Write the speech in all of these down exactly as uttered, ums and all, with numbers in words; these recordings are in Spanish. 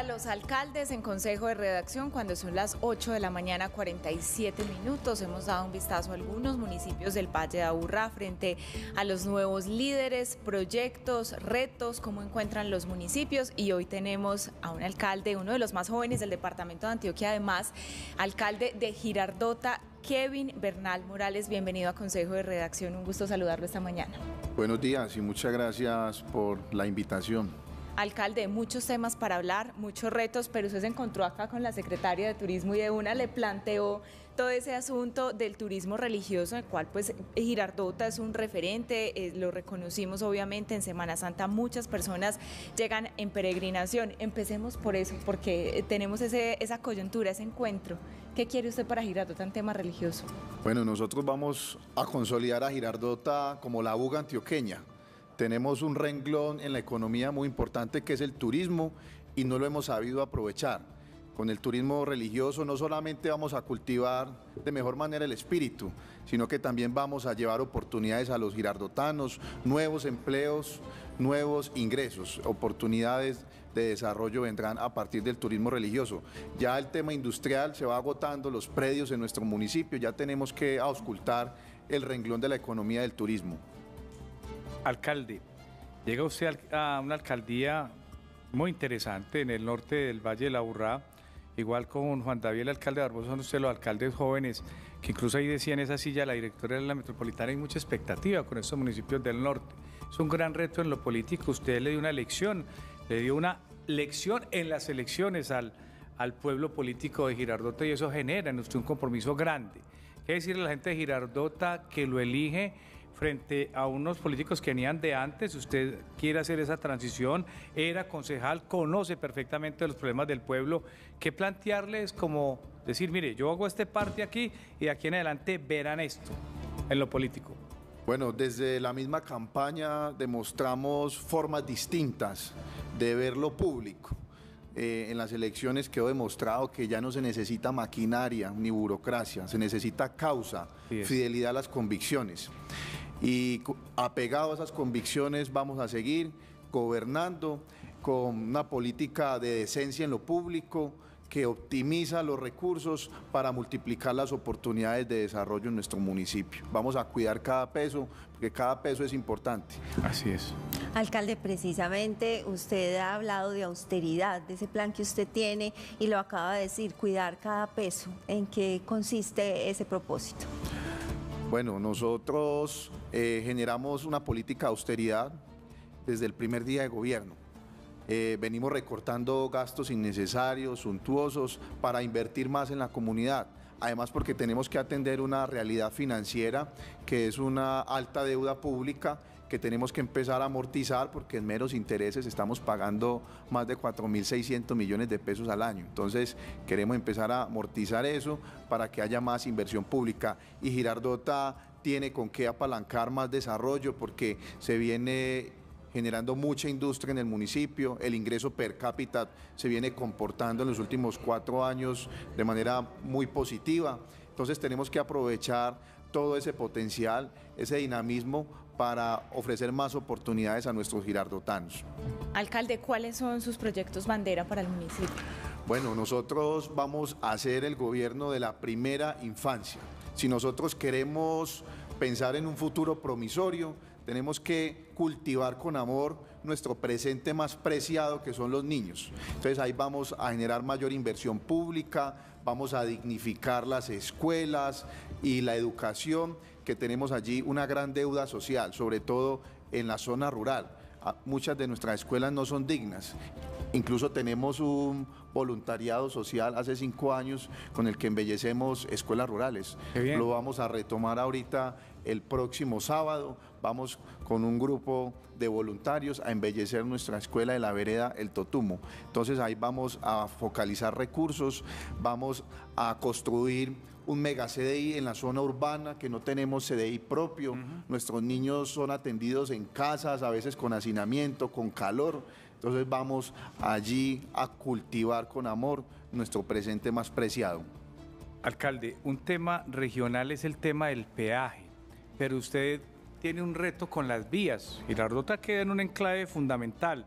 para los alcaldes en Consejo de Redacción cuando son las ocho de la mañana cuarenta y siete minutos. Hemos dado un vistazo a algunos municipios del Valle de Aburrá frente a los nuevos líderes, proyectos, retos, cómo encuentran los municipios, y hoy tenemos a un alcalde, uno de los más jóvenes del departamento de Antioquia, además alcalde de Girardota, Kevin Bernal Morales. Bienvenido a Consejo de Redacción, un gusto saludarlo esta mañana. Buenos días y muchas gracias por la invitación. Alcalde, muchos temas para hablar, muchos retos, pero usted se encontró acá con la secretaria de Turismo y de una le planteó todo ese asunto del turismo religioso, en el cual pues Girardota es un referente, eh, lo reconocimos obviamente. En Semana Santa muchas personas llegan en peregrinación. Empecemos por eso, porque tenemos ese, esa coyuntura, ese encuentro. ¿Qué quiere usted para Girardota en tema religioso? Bueno, nosotros vamos a consolidar a Girardota como la Uga antioqueña. Tenemos un renglón en la economía muy importante que es el turismo y no lo hemos sabido aprovechar. Con el turismo religioso no solamente vamos a cultivar de mejor manera el espíritu, sino que también vamos a llevar oportunidades a los girardotanos, nuevos empleos, nuevos ingresos, oportunidades de desarrollo vendrán a partir del turismo religioso. Ya el tema industrial se va agotando, los predios en nuestro municipio, ya tenemos que auscultar el renglón de la economía del turismo. Alcalde, llega usted a una alcaldía muy interesante en el norte del Valle de la Urrá, igual con Juan David, el alcalde de Barbosa, son ustedes los alcaldes jóvenes, que incluso ahí decía en esa silla la directora de la Metropolitana, hay mucha expectativa con estos municipios del norte. Es un gran reto en lo político, usted le dio una lección, le dio una lección en las elecciones al, al pueblo político de Girardota, y eso genera en usted un compromiso grande. ¿Qué decirle a la gente de Girardota que lo elige frente a unos políticos que venían de antes? Usted quiere hacer esa transición, era concejal, conoce perfectamente los problemas del pueblo. ¿Qué plantearles? Como decir, mire, yo hago este parte aquí y de aquí en adelante verán esto en lo político. Bueno, desde la misma campaña demostramos formas distintas de ver lo público. Eh, en las elecciones quedó demostrado que ya no se necesita maquinaria ni burocracia, se necesita causa, sí, fidelidad a las convicciones. Y apegado a esas convicciones vamos a seguir gobernando con una política de decencia en lo público que optimiza los recursos para multiplicar las oportunidades de desarrollo en nuestro municipio. Vamos a cuidar cada peso, porque cada peso es importante. Así es. Alcalde, precisamente usted ha hablado de austeridad, de ese plan que usted tiene y lo acaba de decir, cuidar cada peso. ¿En qué consiste ese propósito? Bueno, nosotros eh, generamos una política de austeridad desde el primer día de gobierno. Eh, venimos recortando gastos innecesarios, suntuosos, para invertir más en la comunidad. Además, porque tenemos que atender una realidad financiera que es una alta deuda pública que tenemos que empezar a amortizar, porque en meros intereses estamos pagando más de cuatro mil seiscientos millones de pesos al año. Entonces queremos empezar a amortizar eso para que haya más inversión pública, y Girardota tiene con qué apalancar más desarrollo porque se viene generando mucha industria en el municipio, el ingreso per cápita se viene comportando en los últimos cuatro años de manera muy positiva. Entonces tenemos que aprovechar todo ese potencial, ese dinamismo, para ofrecer más oportunidades a nuestros girardotanos. Alcalde, ¿cuáles son sus proyectos bandera para el municipio? Bueno, nosotros vamos a hacer el gobierno de la primera infancia. Si nosotros queremos pensar en un futuro promisorio, tenemos que cultivar con amor nuestro presente más preciado, que son los niños. Entonces ahí vamos a generar mayor inversión pública, vamos a dignificar las escuelas y la educación, que tenemos allí una gran deuda social, sobre todo en la zona rural. Muchas de nuestras escuelas no son dignas. Incluso tenemos un voluntariado social hace cinco años con el que embellecemos escuelas rurales. Lo vamos a retomar ahorita el próximo sábado. Vamos con un grupo de voluntarios a embellecer nuestra escuela de la vereda El Totumo. Entonces ahí vamos a focalizar recursos, vamos a construir un mega C D I en la zona urbana, que no tenemos C D I propio. Uh-huh. Nuestros niños son atendidos en casas, a veces con hacinamiento, con calor. Entonces vamos allí a cultivar con amor nuestro presente más preciado. Alcalde, un tema regional es el tema del peaje, pero usted tiene un reto con las vías. Girardota queda en un enclave fundamental,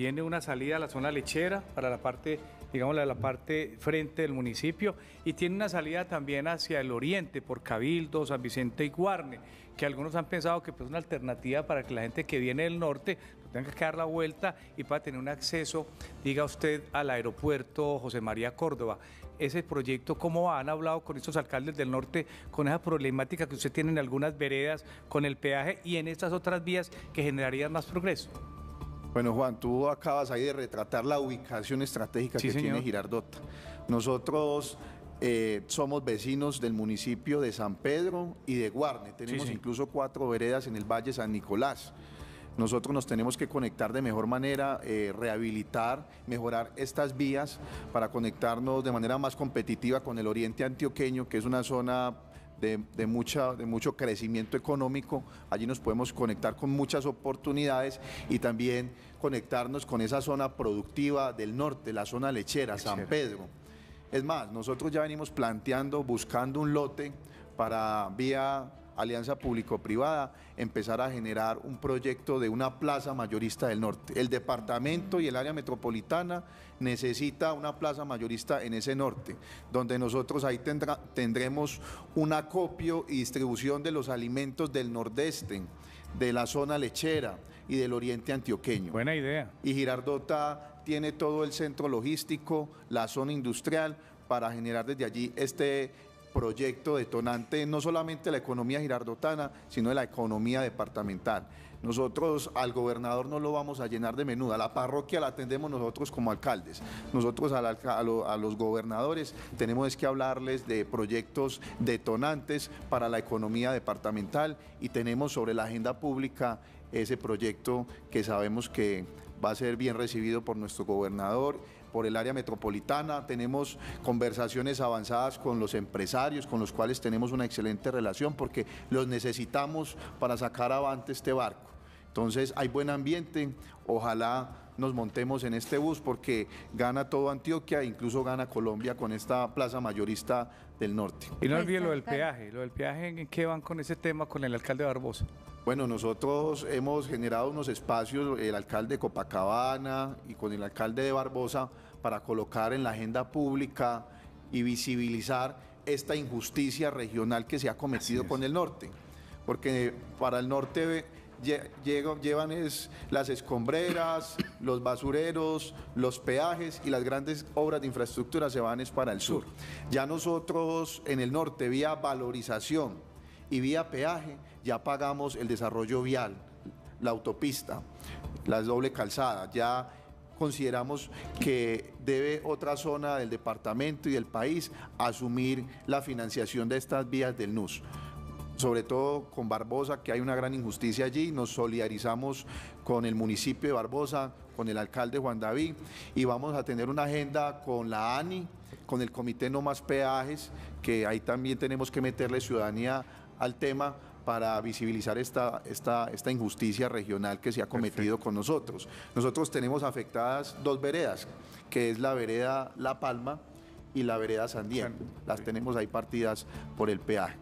Tiene una salida a la zona lechera, para la parte, digamos, la, la parte frente del municipio, y tiene una salida también hacia el oriente, por Cabildo, San Vicente y Guarne, que algunos han pensado que pues, es una alternativa para que la gente que viene del norte tenga que dar la vuelta y para tener un acceso, diga usted, al aeropuerto José María Córdoba. Ese proyecto, ¿cómo va? ¿Han hablado con estos alcaldes del norte con esa problemática que usted tiene en algunas veredas, con el peaje y en estas otras vías que generarían más progreso? Bueno, Juan, tú acabas ahí de retratar la ubicación estratégica sí, que señor. tiene Girardota. Nosotros eh, somos vecinos del municipio de San Pedro y de Guarne. Tenemos sí, incluso cuatro veredas en el Valle San Nicolás. Nosotros nos tenemos que conectar de mejor manera, eh, rehabilitar, mejorar estas vías para conectarnos de manera más competitiva con el Oriente Antioqueño, que es una zona De, de, mucha, de mucho crecimiento económico. Allí nos podemos conectar con muchas oportunidades y también conectarnos con esa zona productiva del norte, la zona lechera, lechera. San Pedro. Es más, nosotros ya venimos planteando, buscando un lote para vía alianza público-privada, empezar a generar un proyecto de una plaza mayorista del norte. El departamento y el área metropolitana necesita una plaza mayorista en ese norte, donde nosotros ahí tendrá, tendremos un acopio y distribución de los alimentos del nordeste, de la zona lechera y del oriente antioqueño. Buena idea. Y Girardota tiene todo el centro logístico, la zona industrial, para generar desde allí este proyecto detonante no solamente de la economía girardotana, sino de la economía departamental. Nosotros al gobernador no lo vamos a llenar de menuda, la parroquia la atendemos nosotros como alcaldes. Nosotros a, la, a, lo, a los gobernadores tenemos que hablarles de proyectos detonantes para la economía departamental y tenemos sobre la agenda pública ese proyecto que sabemos que va a ser bien recibido por nuestro gobernador, por el área metropolitana. Tenemos conversaciones avanzadas con los empresarios, con los cuales tenemos una excelente relación porque los necesitamos para sacar avante este barco. Entonces hay buen ambiente, ojalá nos montemos en este bus porque gana todo Antioquia, incluso gana Colombia con esta plaza mayorista del norte. Y no olviden lo del peaje, lo del peaje, ¿en qué van con ese tema con el alcalde Barbosa? Bueno, nosotros hemos generado unos espacios, el alcalde de Copacabana y con el alcalde de Barbosa, para colocar en la agenda pública y visibilizar esta injusticia regional que se ha cometido con el norte, porque para el norte llevan es las escombreras, los basureros, los peajes y las grandes obras de infraestructura se van es para el sur. Ya nosotros en el norte, vía valorización y vía peaje, ya pagamos el desarrollo vial, la autopista, las doble calzada, ya consideramos que debe otra zona del departamento y del país asumir la financiación de estas vías del N U S. Sobre todo con Barbosa, que hay una gran injusticia allí, nos solidarizamos con el municipio de Barbosa, con el alcalde Juan David, y vamos a tener una agenda con la A N I, con el Comité No Más Peajes, que ahí también tenemos que meterle ciudadanía al tema para visibilizar esta, esta, esta injusticia regional que se ha cometido Perfecto. con nosotros. Nosotros tenemos afectadas dos veredas, que es la vereda La Palma y la vereda Sandía, las tenemos ahí partidas por el peaje.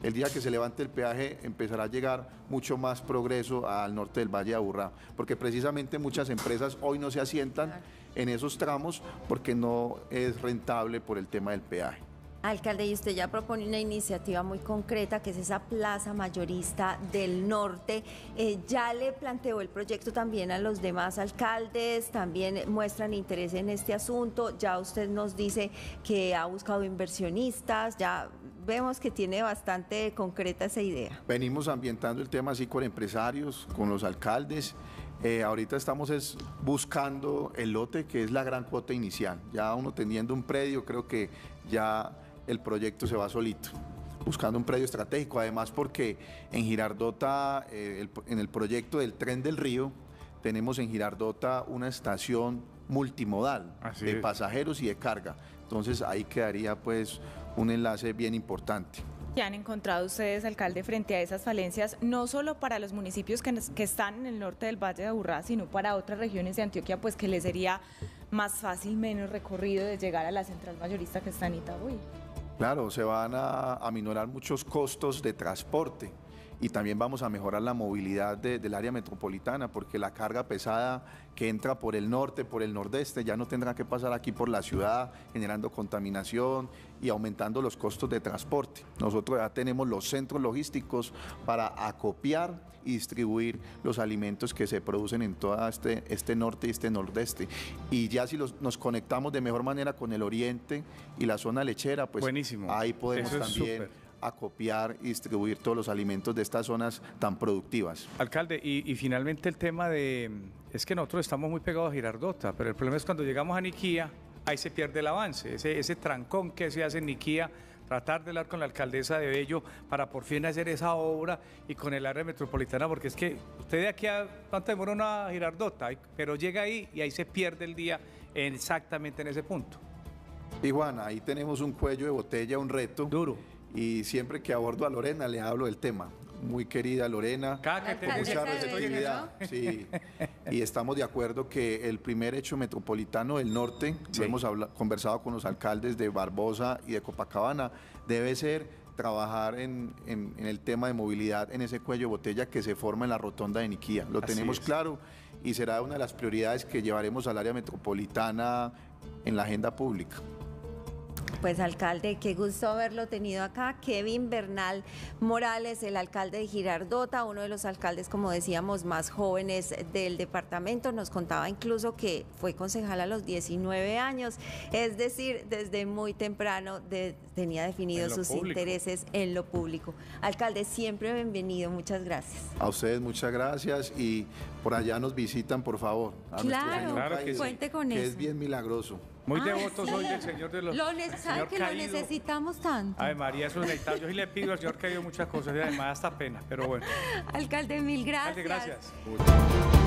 El día que se levante el peaje empezará a llegar mucho más progreso al norte del Valle de Aburrá, porque precisamente muchas empresas hoy no se asientan en esos tramos porque no es rentable por el tema del peaje. Alcalde, y usted ya propone una iniciativa muy concreta que es esa plaza mayorista del norte. Eh, ya le planteó el proyecto también a los demás alcaldes, también muestran interés en este asunto. Ya usted nos dice que ha buscado inversionistas, ya vemos que tiene bastante concreta esa idea. Venimos ambientando el tema así con empresarios, con los alcaldes. Eh, ahorita estamos es buscando el lote que es la gran cuota inicial. Ya uno teniendo un predio, creo que ya el proyecto se va solito, buscando un predio estratégico, además porque en Girardota, eh, el, en el proyecto del Tren del Río, tenemos en Girardota una estación multimodal Así de es. pasajeros y de carga, entonces ahí quedaría pues un enlace bien importante. ¿Qué han encontrado ustedes, alcalde, frente a esas falencias, no solo para los municipios que, que están en el norte del Valle de Aburrá, sino para otras regiones de Antioquia, pues que les sería más fácil, menos recorrido de llegar a la central mayorista que está en Itagüí? Claro, se van a aminorar muchos costos de transporte y también vamos a mejorar la movilidad de, del área metropolitana, porque la carga pesada que entra por el norte, por el nordeste, ya no tendrá que pasar aquí por la ciudad, generando contaminación y aumentando los costos de transporte. Nosotros ya tenemos los centros logísticos para acopiar y distribuir los alimentos que se producen en todo este, este norte y este nordeste. Y ya si los, nos conectamos de mejor manera con el oriente y la zona lechera, pues buenísimo. Ahí podemos Eso también... Super. Acopiar y distribuir todos los alimentos de estas zonas tan productivas. Alcalde, y, y finalmente el tema de... Es que nosotros estamos muy pegados a Girardota, pero el problema es cuando llegamos a Niquía, ahí se pierde el avance, ese, ese trancón que se hace en Niquía, tratar de hablar con la alcaldesa de Bello para por fin hacer esa obra y con el área metropolitana, porque es que usted de aquí a tanto demora una Girardota, pero llega ahí y ahí se pierde el día exactamente en ese punto. Y Juan, ahí tenemos un cuello de botella, un reto. Duro. Y siempre que abordo a Lorena le hablo del tema. Muy querida Lorena, mucha receptividad, sí. Y estamos de acuerdo que el primer hecho metropolitano del norte, sí. Lo hemos hablado, conversado con los alcaldes de Barbosa y de Copacabana, debe ser trabajar en, en, en el tema de movilidad en ese cuello de botella que se forma en la rotonda de Niquía. Lo Así tenemos es. claro, y será una de las prioridades que llevaremos al área metropolitana en la agenda pública. Pues alcalde, qué gusto haberlo tenido acá, Kevin Bernal Morales, el alcalde de Girardota, uno de los alcaldes, como decíamos, más jóvenes del departamento, nos contaba incluso que fue concejal a los diecinueve años, es decir, desde muy temprano de, tenía definidos sus público. intereses en lo público. Alcalde, siempre bienvenido, muchas gracias. A ustedes muchas gracias y por allá nos visitan, por favor. A claro, claro que sí. Cuente con que eso. Es bien milagroso. Muy ah, devotos sí. hoy del Señor de los Milagros. ¿Sabe que Caído. Lo necesitamos tanto? Ay, María, eso necesitamos. Yo sí le pido al Señor Caído muchas cosas y además hasta pena, pero bueno. Alcalde, mil gracias. Alcalde, gracias.